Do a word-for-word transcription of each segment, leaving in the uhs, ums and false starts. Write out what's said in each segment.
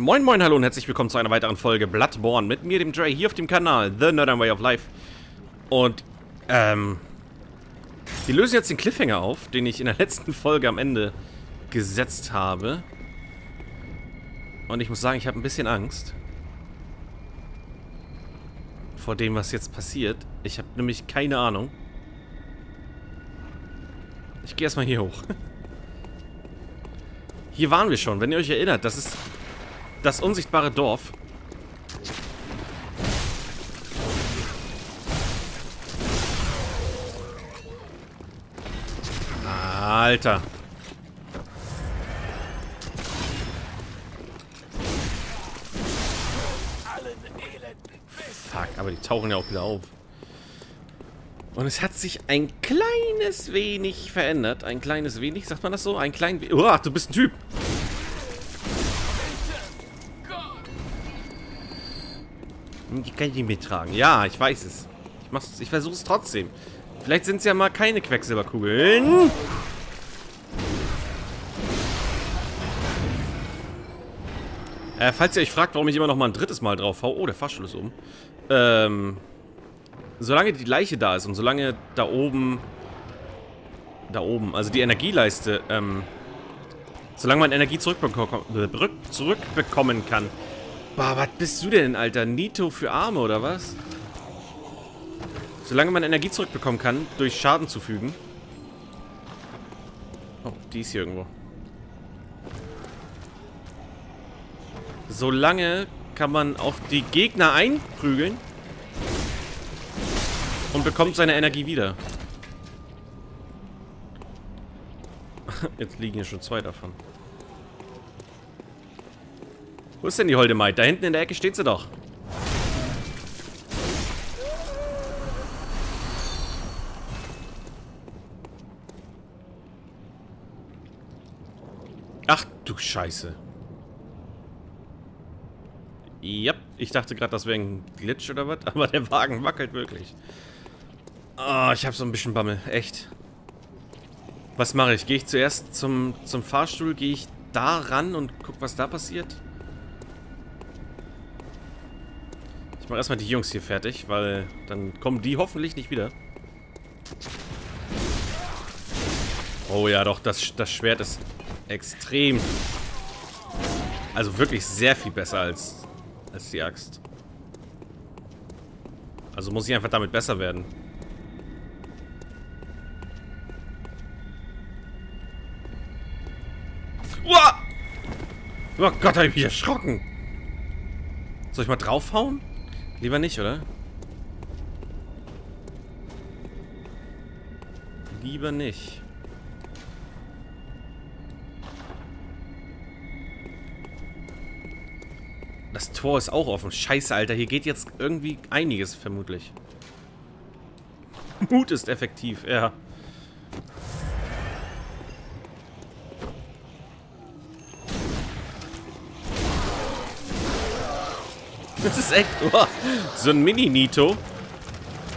Moin moin, hallo und herzlich willkommen zu einer weiteren Folge Bloodborne mit mir, dem Dre, hier auf dem Kanal The Nerdern Way Of Life. Und, ähm, wir lösen jetzt den Cliffhanger auf, den ich in der letzten Folge am Ende gesetzt habe. Und ich muss sagen, ich habe ein bisschen Angst vor dem, was jetzt passiert. Ich habe nämlich keine Ahnung. Ich gehe erstmal hier hoch. Hier waren wir schon, wenn ihr euch erinnert, das ist das unsichtbare Dorf. Alter. Fuck, aber die tauchen ja auch wieder auf. Und es hat sich ein kleines wenig verändert. Ein kleines wenig, sagt man das so? Ein klein wenig. Uah, du bist ein Typ. Die kann ich nicht mittragen. Ja, ich weiß es. Ich, mach's, ich versuche es trotzdem. Vielleicht sind es ja mal keine Quecksilberkugeln. Äh, falls ihr euch fragt, warum ich immer noch mal ein drittes Mal drauf hau. Oh, der Fahrstuhl ist oben. Ähm, solange die Leiche da ist und solange da oben... Da oben, also die Energieleiste, ähm... solange man Energie zurückbek- zurückbekommen kann... Boah, was bist du denn, Alter? Nito für Arme, oder was? Solange man Energie zurückbekommen kann, durch Schaden zufügen. Oh, die ist hier irgendwo. Solange kann man auf die Gegner einprügeln und bekommt seine Energie wieder. Jetzt liegen hier schon zwei davon. Wo ist denn die holde Maid? Da hinten in der Ecke steht sie doch. Ach du Scheiße. Yep, ich dachte gerade, das wäre ein Glitch oder was, aber der Wagen wackelt wirklich. Oh, ich habe so ein bisschen Bammel, echt. Was mache ich? Gehe ich zuerst zum, zum Fahrstuhl? Gehe ich da ran und guck, was da passiert? Ich mach erstmal die Jungs hier fertig, weil dann kommen die hoffentlich nicht wieder. Oh ja, doch, das, das Schwert ist extrem. Also wirklich sehr viel besser als, als die Axt. Also muss ich einfach damit besser werden. Uah! Oh Gott, hab ich mich erschrocken. Soll ich mal draufhauen? Lieber nicht, oder? Lieber nicht. Das Tor ist auch offen. Scheiße, Alter. Hier geht jetzt irgendwie einiges, vermutlich. Mut ist effektiv, ja. Das ist echt oh, so ein Mini-Nito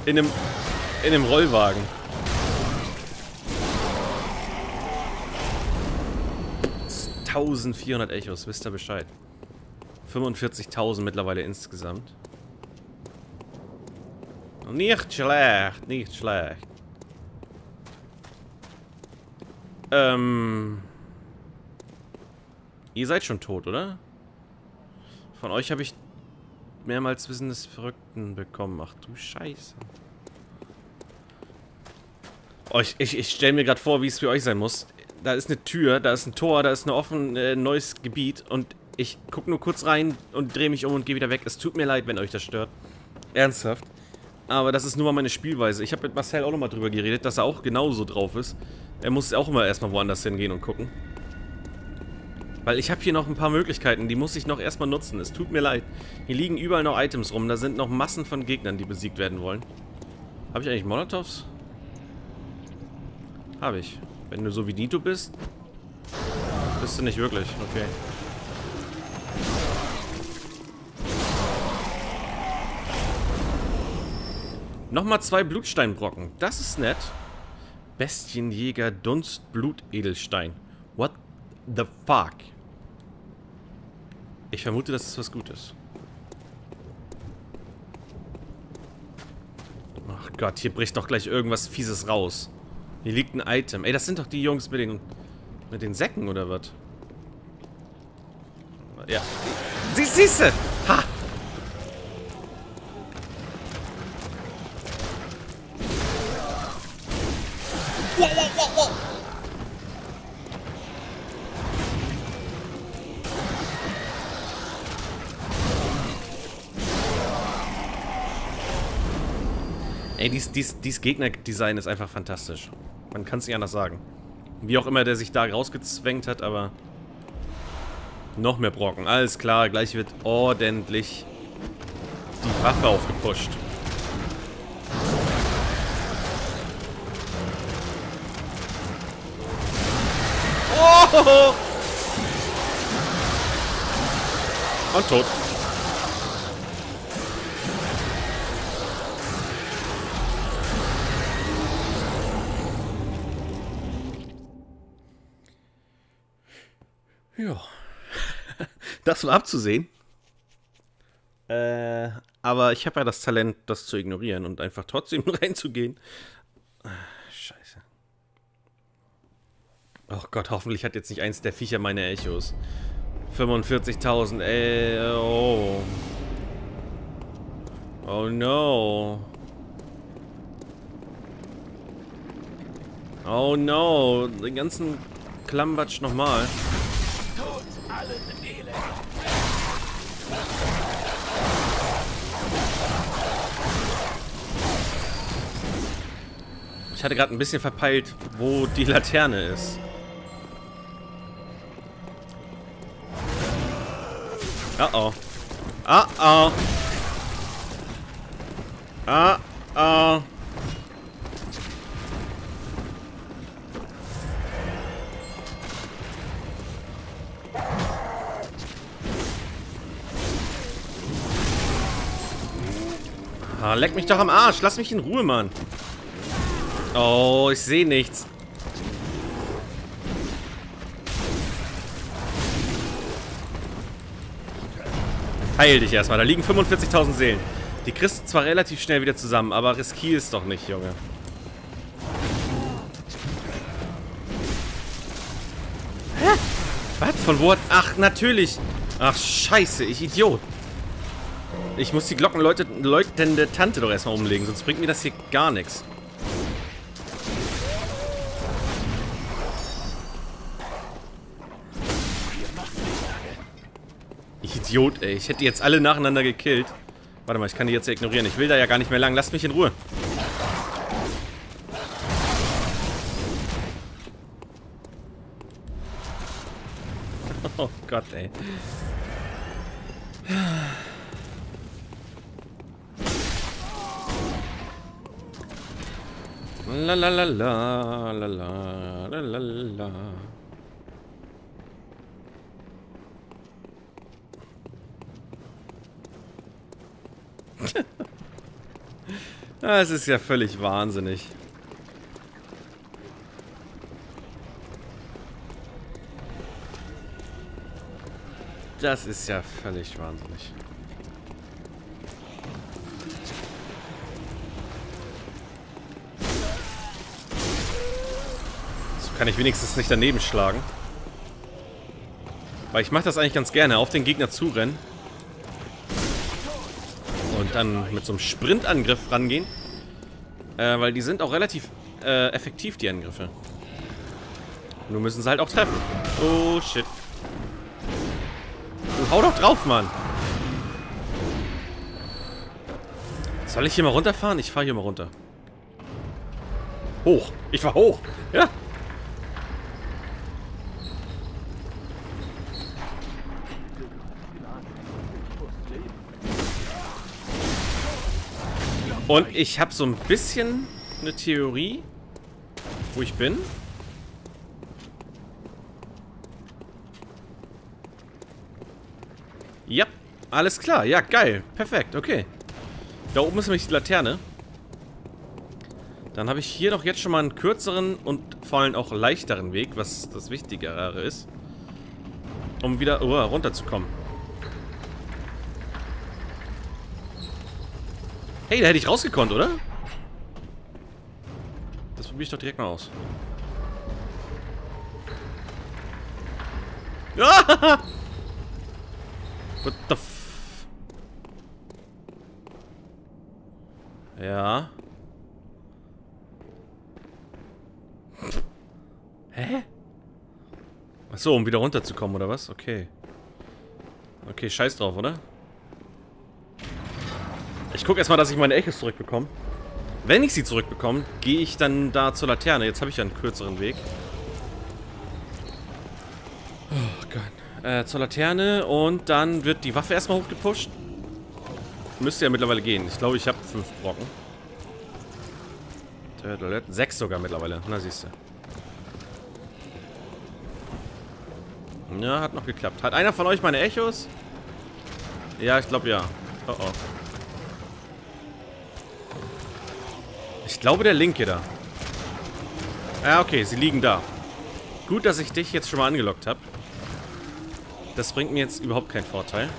in einem, in einem Rollwagen. eintausendvierhundert Echos, wisst ihr Bescheid. fünfundvierzigtausend mittlerweile insgesamt. Nicht schlecht, nicht schlecht. Ähm... Ihr seid schon tot, oder? Von euch habe ich... mehrmals Wissen des Verrückten bekommen. Ach du Scheiße. Oh, ich ich, ich stelle mir gerade vor, wie es für euch sein muss. Da ist eine Tür, da ist ein Tor, da ist ein offen äh, neues Gebiet und ich gucke nur kurz rein und drehe mich um und gehe wieder weg. Es tut mir leid, wenn euch das stört. Ernsthaft. Aber das ist nur mal meine Spielweise. Ich habe mit Marcel auch nochmal drüber geredet, dass er auch genauso drauf ist. Er muss auch immer erstmal woanders hingehen und gucken. Weil ich habe hier noch ein paar Möglichkeiten, die muss ich noch erstmal nutzen. Es tut mir leid. Hier liegen überall noch Items rum. Da sind noch Massen von Gegnern, die besiegt werden wollen. Habe ich eigentlich Molotovs? Habe ich. Wenn du so wie Nito bist, bist du nicht wirklich. Okay. Nochmal zwei Blutsteinbrocken. Das ist nett. Bestienjäger, Dunst, Blutedelstein. What the fuck? Ich vermute, das ist was Gutes. Ach Gott, hier bricht doch gleich irgendwas Fieses raus. Hier liegt ein Item. Ey, das sind doch die Jungs mit den, mit den Säcken, oder was? Ja. Sie, siehste! Ha! Ey, dies, dies, dies Gegnerdesign ist einfach fantastisch. Man kann es nicht anders sagen. Wie auch immer der sich da rausgezwängt hat, aber... Noch mehr Brocken. Alles klar, gleich wird ordentlich die Waffe aufgepusht. Oh! Und tot. Ja, das war abzusehen. Äh, aber ich habe ja das Talent, das zu ignorieren und einfach trotzdem reinzugehen. Scheiße. Oh Gott, hoffentlich hat jetzt nicht eins der Viecher meine Echos. fünfundvierzigtausend, ey, oh. Oh no. Oh no, den ganzen Klambatsch nochmal. Ich hatte gerade ein bisschen verpeilt, wo die Laterne ist. Oh oh. Oh oh. Oh oh. Ah, leck mich doch am Arsch. Lass mich in Ruhe, Mann. Oh, ich sehe nichts. Heil dich erstmal. Da liegen fünfundvierzigtausend Seelen. Die kriegst du zwar relativ schnell wieder zusammen, aber riskier es doch nicht, Junge. Hä? Was? Von wo hat... Ach, natürlich. Ach, scheiße. Ich Idiot. Ich muss die glockenläutende Tante doch erstmal umlegen, sonst bringt mir das hier gar nichts. Idiot, ey. Ich hätte jetzt alle nacheinander gekillt. Warte mal, ich kann die jetzt ignorieren. Ich will da ja gar nicht mehr lang. Lasst mich in Ruhe. Oh Gott, ey. La la la la la la la la. Das ist ja völlig wahnsinnig. Das ist ja völlig wahnsinnig. Kann ich wenigstens nicht daneben schlagen. Weil ich mache das eigentlich ganz gerne. Auf den Gegner zurennen. Und dann mit so einem Sprintangriff rangehen. Äh, weil die sind auch relativ äh, effektiv, die Angriffe. Nur müssen sie halt auch treffen. Oh, shit. Oh, hau doch drauf, Mann. Soll ich hier mal runterfahren? Ich fahre hier mal runter. Hoch. Ich fahr hoch. Ja. Und ich habe so ein bisschen eine Theorie, wo ich bin. Ja, alles klar. Ja, geil. Perfekt, okay. Da oben ist nämlich die Laterne. Dann habe ich hier doch jetzt schon mal einen kürzeren und vor allem auch leichteren Weg, was das Wichtigere ist, um wieder runterzukommen. Hey, da hätte ich rausgekonnt, oder? Das probiere ich doch direkt mal aus. Ah! What the f... Ja. Hä? Achso, um wieder runterzukommen, oder was? Okay. Okay, scheiß drauf, oder? Ich gucke erstmal, dass ich meine Echos zurückbekomme. Wenn ich sie zurückbekomme, gehe ich dann da zur Laterne. Jetzt habe ich ja einen kürzeren Weg. Oh Gott. Äh, zur Laterne und dann wird die Waffe erstmal hochgepusht. Müsste ja mittlerweile gehen. Ich glaube, ich habe fünf Brocken. Sechs sogar mittlerweile. Na, siehst du. Ja, hat noch geklappt. Hat einer von euch meine Echos? Ja, ich glaube ja. Oh oh. Ich glaube, der linke da. Ja, okay, sie liegen da. Gut, dass ich dich jetzt schon mal angelockt habe. Das bringt mir jetzt überhaupt keinen Vorteil.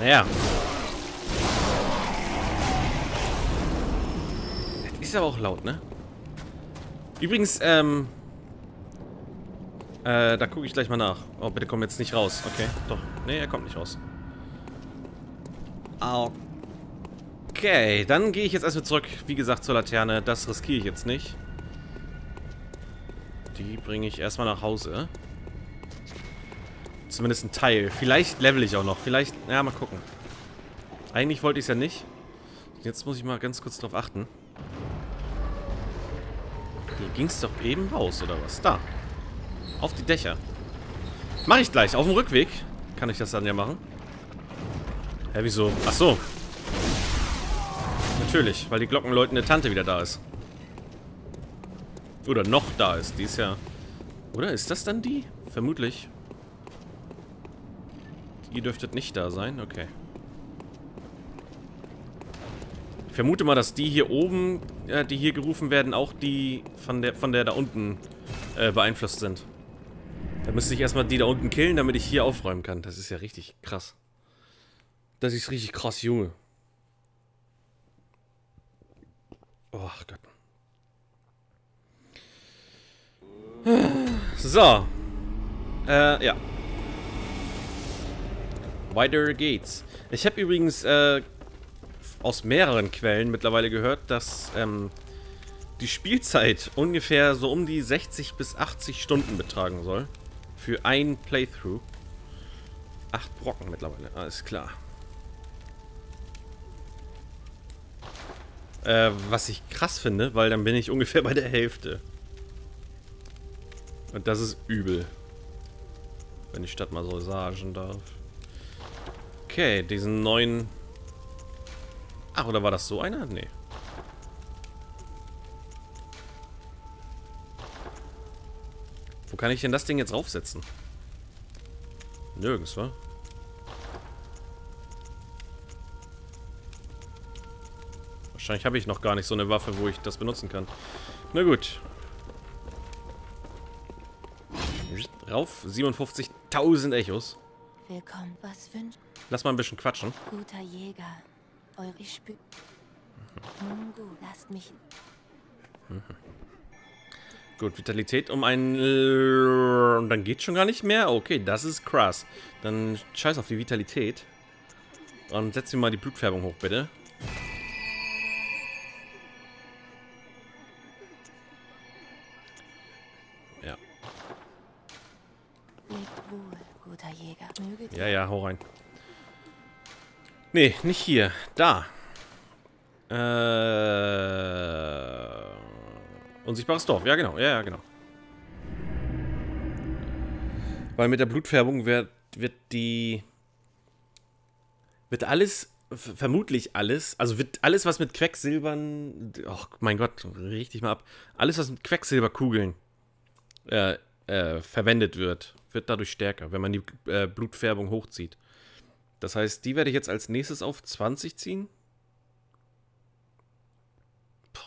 Naja. Das ist aber auch laut, ne? Übrigens, ähm... Äh, da gucke ich gleich mal nach. Oh, bitte komm jetzt nicht raus. Okay, doch. Nee, er kommt nicht raus. Au. Okay, dann gehe ich jetzt erstmal zurück, wie gesagt, zur Laterne. Das riskiere ich jetzt nicht. Die bringe ich erstmal nach Hause. Zumindest ein Teil. Vielleicht level ich auch noch. Vielleicht, ja, mal gucken. Eigentlich wollte ich es ja nicht. Jetzt muss ich mal ganz kurz drauf achten. Hier ging es doch eben raus, oder was? Da. Auf die Dächer. Mache ich gleich. Auf dem Rückweg kann ich das dann ja machen. Hä, wieso? Ach so. Natürlich, weil die glockenläutende Tante wieder da ist. Oder noch da ist, die ist ja... Oder ist das dann die? Vermutlich. Ihr dürftet nicht da sein, okay. Ich vermute mal, dass die hier oben, äh, die hier gerufen werden, auch die von der, von der da unten äh, beeinflusst sind. Da müsste ich erstmal die da unten killen, damit ich hier aufräumen kann. Das ist ja richtig krass. Das ist richtig krass, Junge. Oh Gott. So. Äh, ja. Wider Gates. Ich habe übrigens äh, aus mehreren Quellen mittlerweile gehört, dass ähm, die Spielzeit ungefähr so um die sechzig bis achtzig Stunden betragen soll. Für ein Playthrough. Acht Brocken mittlerweile, alles klar. Äh, was ich krass finde, weil dann bin ich ungefähr bei der Hälfte. Und das ist übel. Wenn ich das mal so sagen darf. Okay, diesen neuen... Ach, oder war das so einer? Nee. Wo kann ich denn das Ding jetzt raufsetzen? Nirgends, wa? Wahrscheinlich habe ich noch gar nicht so eine Waffe, wo ich das benutzen kann. Na gut. Rauf. siebenundfünfzigtausend Echos. Willkommen. Was wünschen? Lass mal ein bisschen quatschen. Guter Jäger. Eure Spü. Nun gut, lasst mich. Gut, Vitalität um einen. Und dann geht's schon gar nicht mehr? Okay, das ist krass. Dann scheiß auf die Vitalität. Und setz mir mal die Blutfärbung hoch, bitte. Ja, ja, hau rein. Nee, nicht hier. Da. Äh. Unsichtbares Dorf. Ja, genau. Ja, ja, genau. Weil mit der Blutfärbung wird, wird die... Wird alles... Vermutlich alles. Also wird alles, was mit Quecksilbern... Oh mein Gott, richtig mal ab. Alles, was mit Quecksilberkugeln äh, äh, verwendet wird... wird dadurch stärker, wenn man die äh, Blutfärbung hochzieht. Das heißt, die werde ich jetzt als nächstes auf zwanzig ziehen. Puh.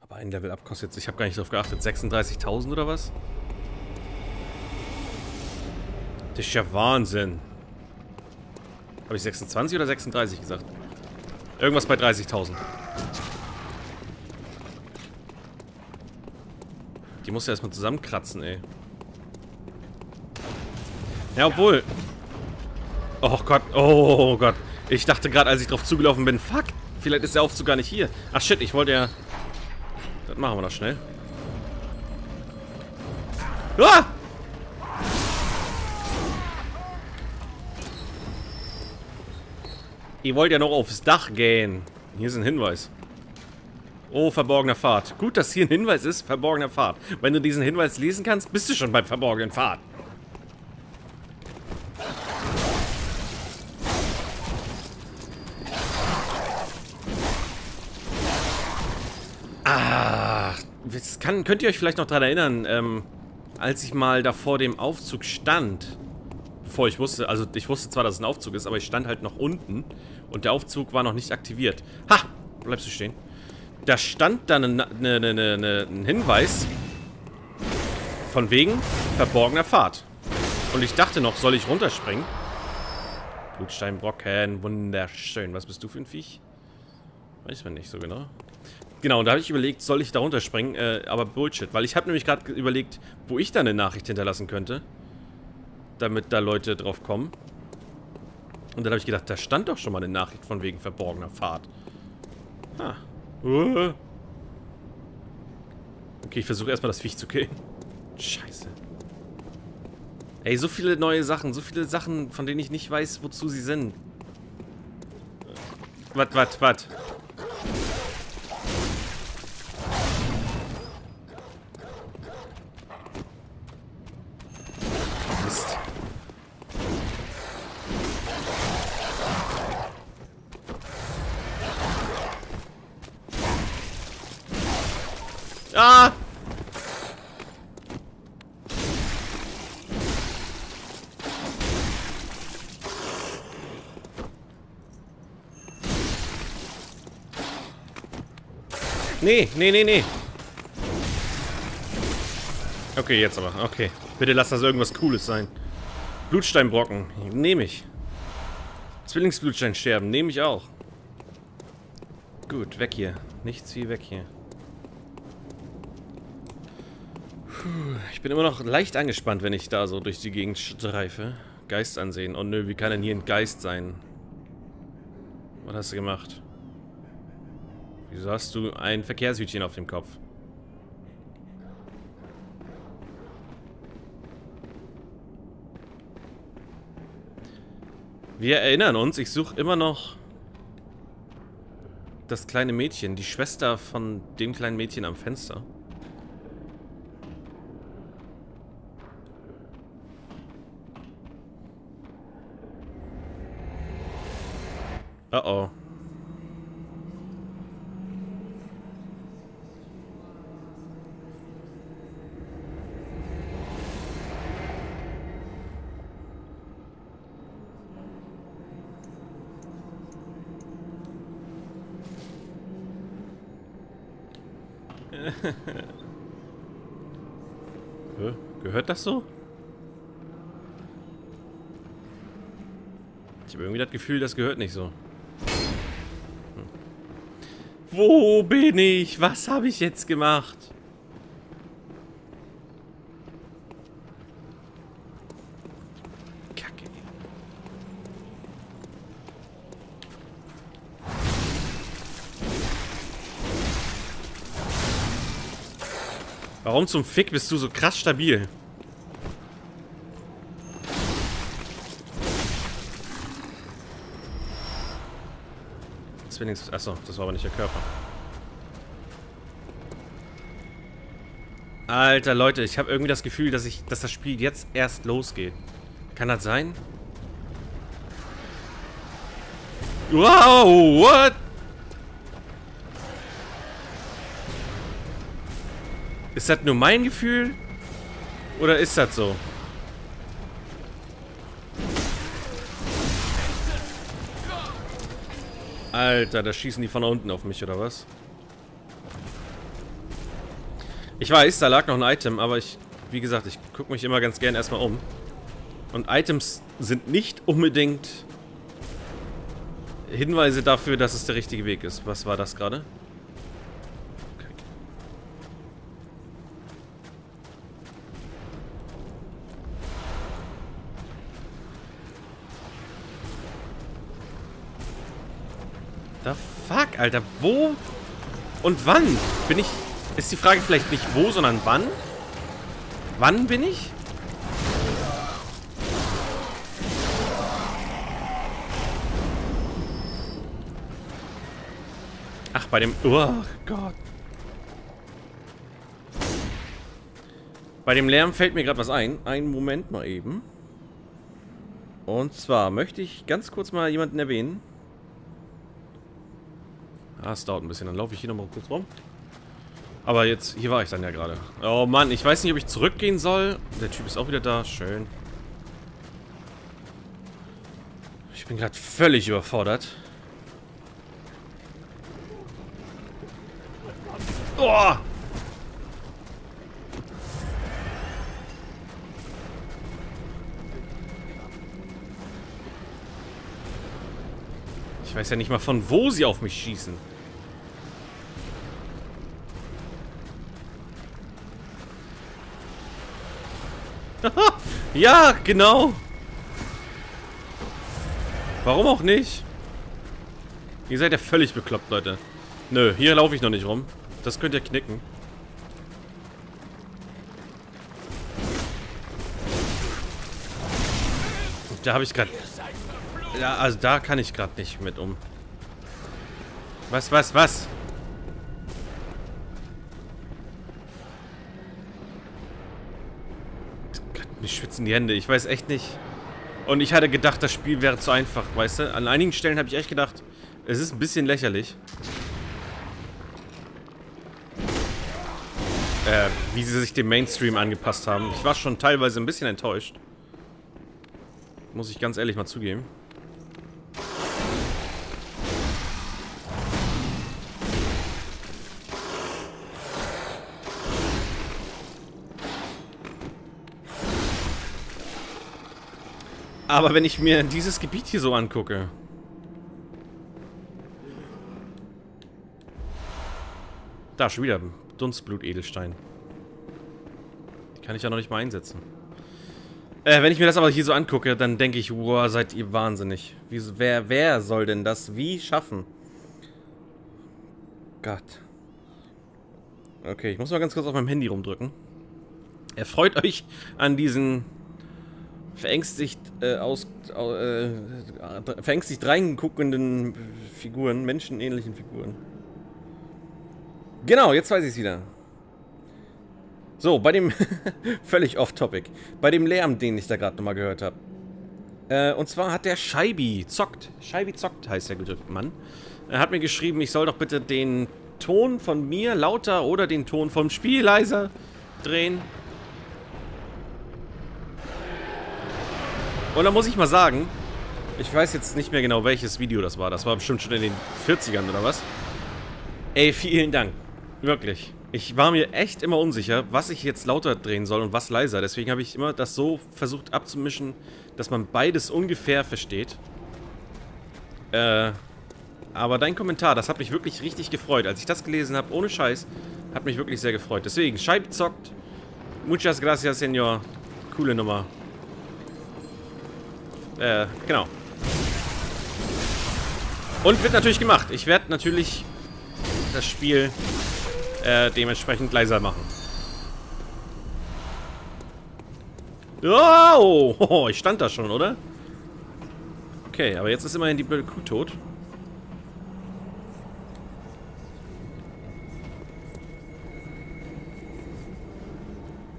Aber ein Level up kostet jetzt, ich habe gar nicht drauf geachtet, sechsunddreißigtausend oder was? Das ist ja Wahnsinn. Habe ich sechsundzwanzig oder sechsunddreißig gesagt? Irgendwas bei dreißigtausend. Die musst du erstmal zusammenkratzen, ey. Ja, obwohl. Oh Gott, oh Gott. Ich dachte gerade, als ich drauf zugelaufen bin, fuck, vielleicht ist der Aufzug gar nicht hier. Ach shit, ich wollte ja... Das machen wir doch schnell. Ah! Ihr wollt ja noch aufs Dach gehen. Hier ist ein Hinweis. Oh, verborgener Pfad. Gut, dass hier ein Hinweis ist, verborgener Pfad. Wenn du diesen Hinweis lesen kannst, bist du schon beim verborgenen Pfad. Ah, das kann, könnt ihr euch vielleicht noch daran erinnern, ähm, als ich mal da vor dem Aufzug stand, bevor ich wusste, also ich wusste zwar, dass es ein Aufzug ist, aber ich stand halt noch unten und der Aufzug war noch nicht aktiviert. Ha! Bleibst du stehen. Da stand dann ein, ne, ne, ne, ne, ein Hinweis von wegen verborgener Pfad. Und ich dachte noch, soll ich runterspringen? Blutsteinbrocken, wunderschön. Was bist du für ein Viech? Weiß man nicht so genau. Genau, da habe ich überlegt, soll ich da runterspringen? Äh, aber Bullshit, weil ich habe nämlich gerade überlegt, wo ich da eine Nachricht hinterlassen könnte, damit da Leute drauf kommen. Und dann habe ich gedacht, da stand doch schon mal eine Nachricht von wegen verborgener Pfad. Ha. Uh. Okay, ich versuche erstmal das Viech zu killen. Scheiße. Ey, so viele neue Sachen, so viele Sachen, von denen ich nicht weiß, wozu sie sind. Wat, wat, wat. Ah! Nee, nee, nee, nee. Okay, jetzt aber. Okay. Bitte lass das irgendwas Cooles sein. Blutsteinbrocken. Nehme ich. Zwillingsblutstein sterben. Nehme ich auch. Gut, weg hier. Nichts wie weg hier. Ich bin immer noch leicht angespannt, wenn ich da so durch die Gegend streife. Geist ansehen. Oh nö, wie kann denn hier ein Geist sein? Was hast du gemacht? Wieso hast du ein Verkehrshütchen auf dem Kopf? Wir erinnern uns, ich suche immer noch das kleine Mädchen, die Schwester von dem kleinen Mädchen am Fenster. Oh oh. Gehört das so? Ich habe irgendwie das Gefühl, das gehört nicht so. Wo bin ich? Was habe ich jetzt gemacht? Kacke. Warum zum Fick bist du so krass stabil? Wenigstens. Achso, das war aber nicht der Körper. Alter Leute, ich habe irgendwie das Gefühl, dass ich, dass das Spiel jetzt erst losgeht. Kann das sein? Wow, what? Ist das nur mein Gefühl? Oder ist das so? Alter, da schießen die von da unten auf mich, oder was? Ich weiß, da lag noch ein Item, aber ich, wie gesagt, ich gucke mich immer ganz gern erstmal um. Und Items sind nicht unbedingt Hinweise dafür, dass es der richtige Weg ist. Was war das gerade? Okay. The fuck, Alter. Wo und wann bin ich... Ist die Frage vielleicht nicht wo, sondern wann? Wann bin ich? Ach, bei dem... Oh Gott. Bei dem Lärm fällt mir gerade was ein. Einen Moment mal eben. Und zwar möchte ich ganz kurz mal jemanden erwähnen. Ah, es dauert ein bisschen. Dann laufe ich hier nochmal kurz rum. Aber jetzt... Hier war ich dann ja gerade. Oh Mann, ich weiß nicht, ob ich zurückgehen soll. Der Typ ist auch wieder da. Schön. Ich bin gerade völlig überfordert. Oh! Ich weiß ja nicht mal, von wo sie auf mich schießen. Ja, genau. Warum auch nicht? Ihr seid ja völlig bekloppt, Leute. Nö, hier laufe ich noch nicht rum. Das könnt ihr knicken. Da habe ich gerade... Ja, also da kann ich gerade nicht mit um. Was, was, was? Gott, mir schwitzen die Hände. Ich weiß echt nicht. Und ich hatte gedacht, das Spiel wäre zu einfach, weißt du? An einigen Stellen habe ich echt gedacht, es ist ein bisschen lächerlich. Äh, wie sie sich dem Mainstream angepasst haben. Ich war schon teilweise ein bisschen enttäuscht. Muss ich ganz ehrlich mal zugeben. Aber wenn ich mir dieses Gebiet hier so angucke... Da, schon wieder... Dunstblut-Edelstein. Die kann ich ja noch nicht mal einsetzen. Äh, wenn ich mir das aber hier so angucke, dann denke ich, wow, seid ihr wahnsinnig. Wie, wer, wer soll denn das wie schaffen? Gott. Okay, ich muss mal ganz kurz auf meinem Handy rumdrücken. Erfreut euch an diesen verängstigt äh, aus äh, verängstigt reinguckenden Figuren, menschenähnlichen Figuren. Genau, jetzt weiß ich es wieder. So, bei dem... völlig off-topic. Bei dem Lärm, den ich da gerade nochmal gehört habe. Äh, und zwar hat der Scheibi zockt. Scheibi zockt heißt der gute Mann. Er hat mir geschrieben, ich soll doch bitte den Ton von mir lauter oder den Ton vom Spiel leiser drehen. Und da muss ich mal sagen, ich weiß jetzt nicht mehr genau, welches Video das war. Das war bestimmt schon in den vierzigern oder was. Ey, vielen Dank. Wirklich. Ich war mir echt immer unsicher, was ich jetzt lauter drehen soll und was leiser. Deswegen habe ich immer das so versucht abzumischen, dass man beides ungefähr versteht. Äh, aber dein Kommentar, das hat mich wirklich richtig gefreut. Als ich das gelesen habe, ohne Scheiß, hat mich wirklich sehr gefreut. Deswegen, Scheibi zockt. Muchas gracias, Senor. Coole Nummer. Äh, genau. Und wird natürlich gemacht. Ich werde natürlich... das Spiel äh, dementsprechend leiser machen. Oh, oh, ich stand da schon, oder? Okay, aber jetzt ist immerhin die blöde Kuh tot.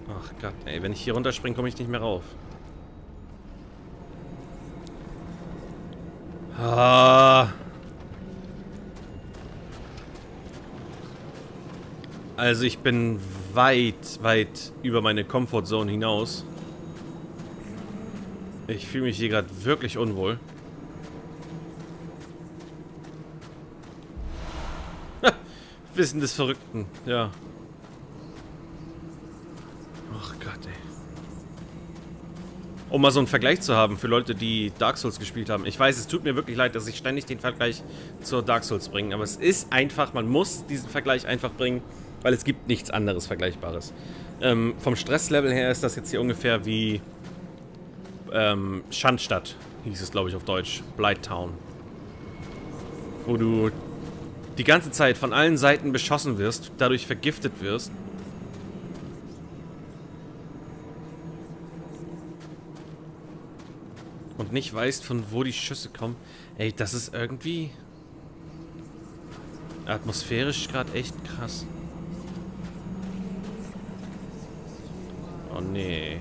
Ach Gott, ey, wenn ich hier runterspringe, komme ich nicht mehr rauf. Ah... Also ich bin weit, weit über meine Comfortzone hinaus. Ich fühle mich hier gerade wirklich unwohl. Wissen des Verrückten, ja. Ach Gott, ey. Um mal so einen Vergleich zu haben für Leute, die Dark Souls gespielt haben. Ich weiß, es tut mir wirklich leid, dass ich ständig den Vergleich zur Dark Souls bringe. Aber es ist einfach, man muss diesen Vergleich einfach bringen, weil es gibt nichts anderes Vergleichbares. Ähm, vom Stresslevel her ist das jetzt hier ungefähr wie ähm, Schandstadt, hieß es glaube ich auf Deutsch, Blight Town. Wo du die ganze Zeit von allen Seiten beschossen wirst, dadurch vergiftet wirst. Und nicht weißt, von wo die Schüsse kommen. Ey, das ist irgendwie atmosphärisch gerade echt krass. Oh nee.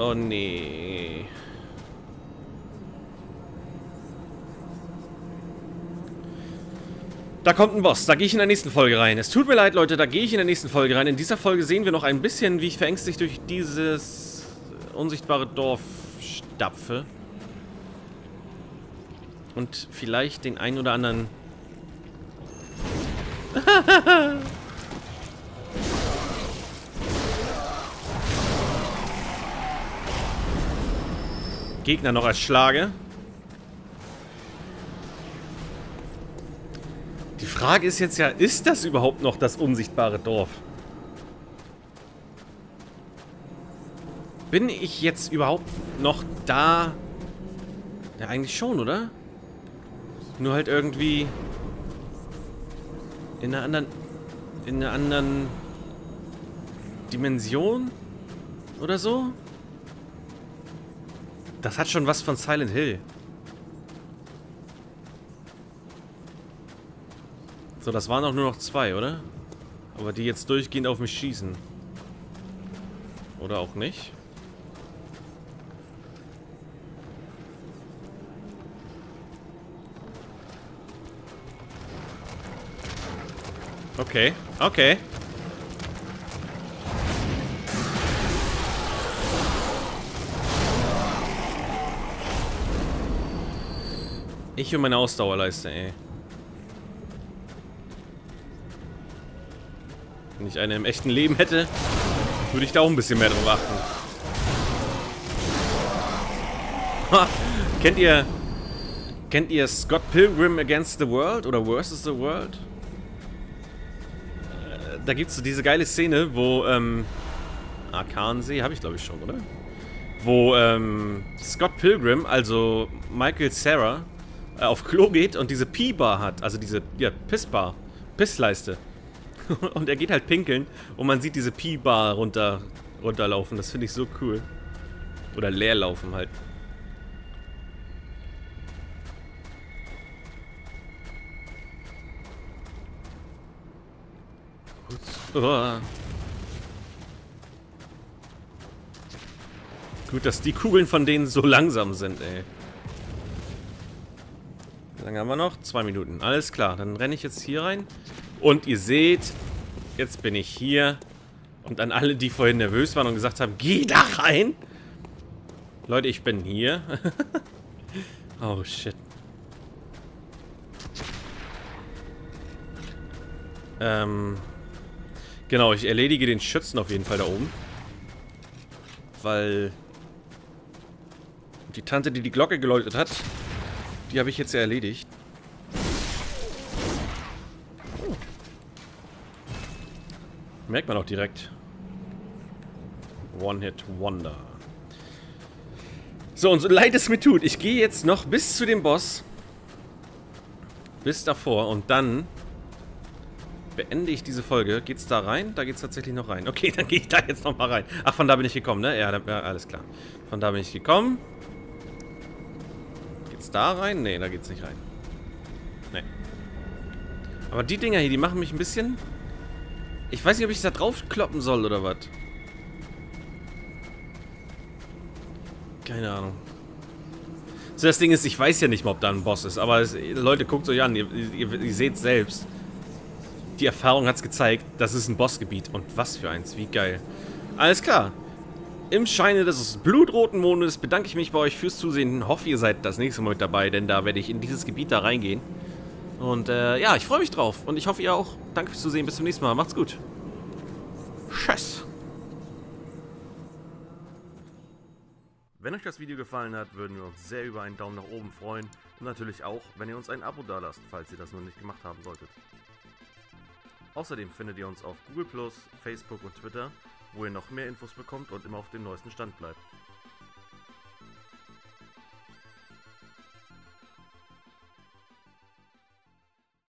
Oh nee. Da kommt ein Boss, da gehe ich in der nächsten Folge rein. Es tut mir leid, Leute, da gehe ich in der nächsten Folge rein. In dieser Folge sehen wir noch ein bisschen, wie ich verängstigt durch dieses unsichtbare Dorf stapfe. Und vielleicht den einen oder anderen... Gegner noch erschlage. Die Frage ist jetzt ja, ist das überhaupt noch das unsichtbare Dorf? Bin ich jetzt überhaupt noch da? Ja, eigentlich schon, oder? Nur halt irgendwie in einer anderen, in einer anderen Dimension oder so? Das hat schon was von Silent Hill. So, das waren auch nur noch zwei, oder? Aber die jetzt durchgehend auf mich schießen. Oder auch nicht. Okay, okay. Ich und meine Ausdauerleiste, ey. Wenn ich eine im echten Leben hätte, würde ich da auch ein bisschen mehr drauf achten. Ha, kennt ihr, kennt ihr Scott Pilgrim Against the World oder Versus the World? Da gibt es so diese geile Szene, wo, ähm, Arkansee habe ich glaube ich schon, oder? Wo, ähm, Scott Pilgrim, also Michael Cera, äh, auf Klo geht und diese Pi-Bar hat, also diese, ja, Piss-Bar, Pissleiste. Und er geht halt pinkeln und man sieht diese Pi-Bar runter, runterlaufen. Das finde ich so cool. Oder leerlaufen halt. Oh. Gut, dass die Kugeln von denen so langsam sind, ey. Wie lange haben wir noch? Zwei Minuten. Alles klar, dann renne ich jetzt hier rein. Und ihr seht, jetzt bin ich hier. Und an alle, die vorhin nervös waren und gesagt haben, geh da rein! Leute, ich bin hier. Oh, shit. Ähm... Genau, ich erledige den Schützen auf jeden Fall da oben. Weil... die Tante, die die Glocke geläutet hat, die habe ich jetzt ja erledigt. Merkt man auch direkt. One-Hit-Wonder. So, und so leid es mir tut, ich gehe jetzt noch bis zu dem Boss. Bis davor und dann beende ich diese Folge. Geht's da rein? Da geht's tatsächlich noch rein. Okay, dann gehe ich da jetzt nochmal rein. Ach, von da bin ich gekommen, ne? Ja, da, ja, alles klar. Von da bin ich gekommen. Geht's da rein? Ne, da geht's nicht rein. Ne. Aber die Dinger hier, die machen mich ein bisschen... Ich weiß nicht, ob ich da drauf kloppen soll oder was. Keine Ahnung. So, das Ding ist, ich weiß ja nicht mal, ob da ein Boss ist. Aber es, Leute, guckt euch an. Ihr, ihr, ihr seht selbst. Die Erfahrung hat es gezeigt. Das ist ein Bossgebiet. Und was für eins. Wie geil. Alles klar. Im Scheine des blutroten Mondes bedanke ich mich bei euch fürs Zusehen. Hoffe, ihr seid das nächste Mal mit dabei. Denn da werde ich in dieses Gebiet da reingehen. Und äh, ja, ich freue mich drauf. Und ich hoffe, ihr auch. Danke fürs Zusehen. Bis zum nächsten Mal. Macht's gut. Tschüss. Wenn euch das Video gefallen hat, würden wir uns sehr über einen Daumen nach oben freuen und natürlich auch, wenn ihr uns ein Abo dalasst, falls ihr das noch nicht gemacht haben solltet. Außerdem findet ihr uns auf Google Plus, Facebook und Twitter, wo ihr noch mehr Infos bekommt und immer auf dem neuesten Stand bleibt.